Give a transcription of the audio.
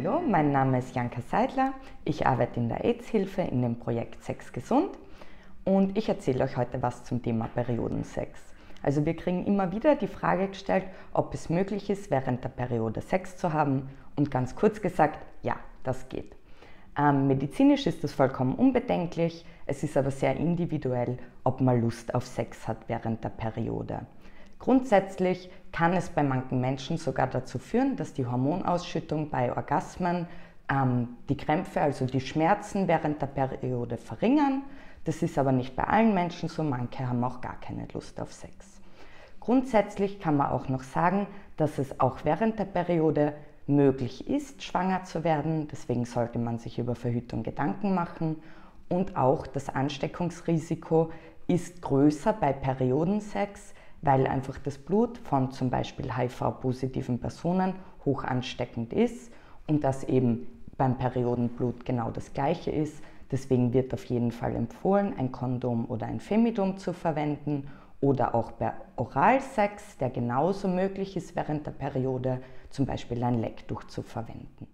Hallo, mein Name ist Janka Seidler, ich arbeite in der AIDS-Hilfe in dem Projekt Sexgesund und ich erzähle euch heute was zum Thema Periodensex. Also wir kriegen immer wieder die Frage gestellt, ob es möglich ist, während der Periode Sex zu haben, und ganz kurz gesagt, ja, das geht. Medizinisch ist das vollkommen unbedenklich, es ist aber sehr individuell, ob man Lust auf Sex hat während der Periode. Grundsätzlich kann es bei manchen Menschen sogar dazu führen, dass die Hormonausschüttung bei Orgasmen die Krämpfe, also die Schmerzen während der Periode verringern. Das ist aber nicht bei allen Menschen so, manche haben auch gar keine Lust auf Sex. Grundsätzlich kann man auch noch sagen, dass es auch während der Periode möglich ist, schwanger zu werden. Deswegen sollte man sich über Verhütung Gedanken machen. Und auch das Ansteckungsrisiko ist größer bei Periodensex, weil einfach das Blut von zum Beispiel HIV-positiven Personen hoch ansteckend ist und das eben beim Periodenblut genau das Gleiche ist. Deswegen wird auf jeden Fall empfohlen, ein Kondom oder ein Femidom zu verwenden, oder auch bei Oralsex, der genauso möglich ist während der Periode, zum Beispiel ein Lecktuch zu verwenden.